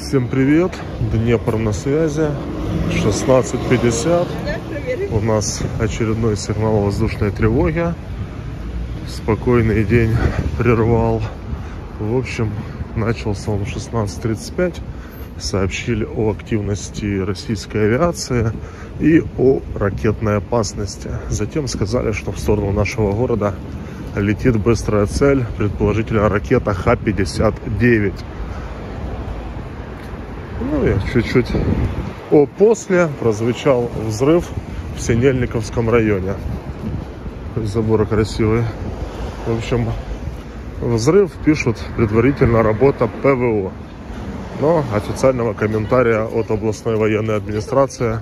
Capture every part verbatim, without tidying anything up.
Всем привет, Днепр на связи, шестнадцать пятьдесят, у нас очередной сигнал воздушной тревоги, спокойный день прервал, в общем, начался он в шестнадцать тридцать пять, сообщили о активности российской авиации и о ракетной опасности, затем сказали, что в сторону нашего города летит быстрая цель, предположительно ракета Х пятьдесят девять. Ну и чуть-чуть о после прозвучал взрыв в Синельниковском районе. Забор красивый. В общем, взрыв, пишут, предварительно работа ПВО. Но официального комментария от областной военной администрации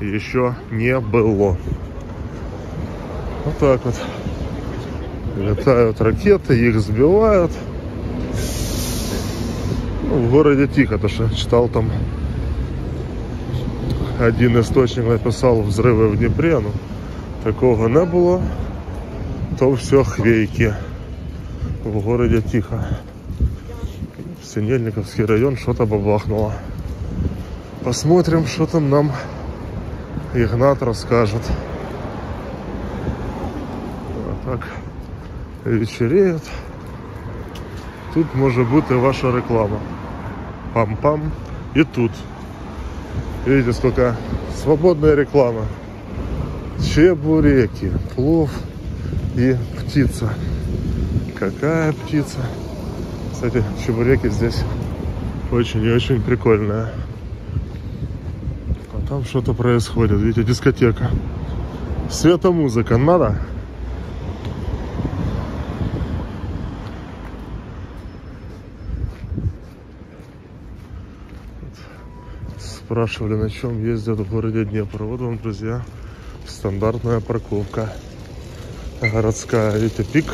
еще не было. Вот так вот. Летают ракеты, их сбивают. В городе тихо, потому что читал там, один источник написал взрывы в Днепре, но такого не было, то все хвейки, в городе тихо. В Синельниковский район что-то бабахнуло. Посмотрим, что там нам Игнат расскажет. Вот так вечереет. Тут может быть и ваша реклама. Пам-пам. И тут. Видите, сколько свободная реклама. Чебуреки, плов и птица. Какая птица? Кстати, чебуреки здесь очень и очень прикольные. А там что-то происходит. Видите, дискотека. Светомузыка надо? Спрашивали, на чем ездят в городе Днепр. Вот вам, друзья, стандартная парковка городская. Видите, пик.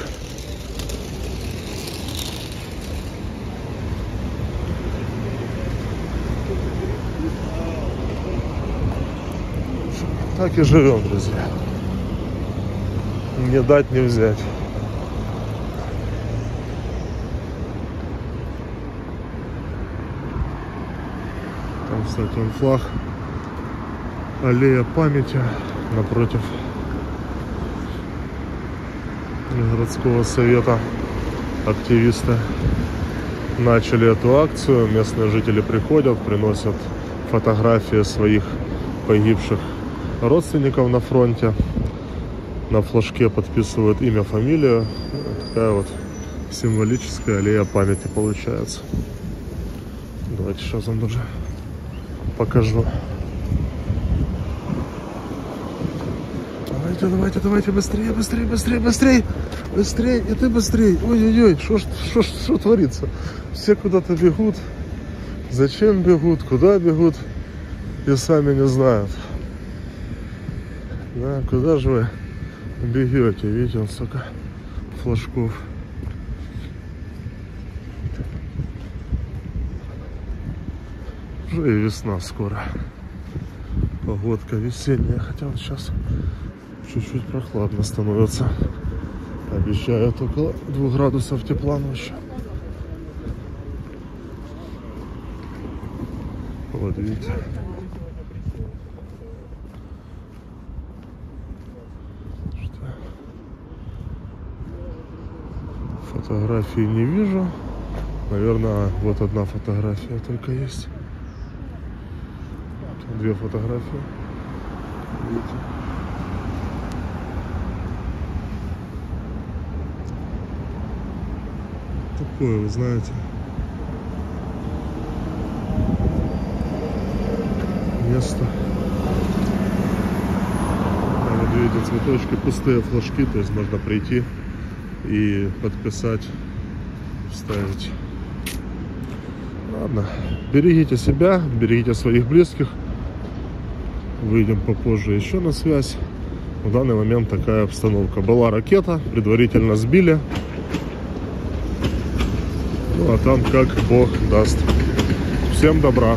Так и живем, друзья. Не дать, не взять. Кстати, он флаг Аллея Памяти напротив городского совета. Активисты начали эту акцию. Местные жители приходят, приносят фотографии своих погибших родственников на фронте. На флажке подписывают имя, фамилию. Такая вот символическая Аллея Памяти получается. Давайте сейчас вам даже покажу. Давайте, давайте, давайте, быстрее, быстрее, быстрее, быстрее, быстрее, и ты быстрее. Ой-ой-ой, что творится? Все куда-то бегут. Зачем бегут, куда бегут, и сами не знают. Да, куда же вы бегете? Видите, он столько флажков. Уже и весна скоро. Погодка весенняя, хотя вот сейчас чуть-чуть прохладно становится. Обещают около двух градусов тепла ночью. Вот видите. Фотографии не вижу. Наверное, вот одна фотография только есть. Две фотографии. Видите? Такое, вы знаете. Место. Там вот видите цветочки, пустые флажки, то есть можно прийти и подписать, вставить. Ладно. Берегите себя, берегите своих близких. Выйдем попозже еще на связь. В данный момент такая обстановка. Была ракета, предварительно сбили. Ну а там как Бог даст. Всем добра.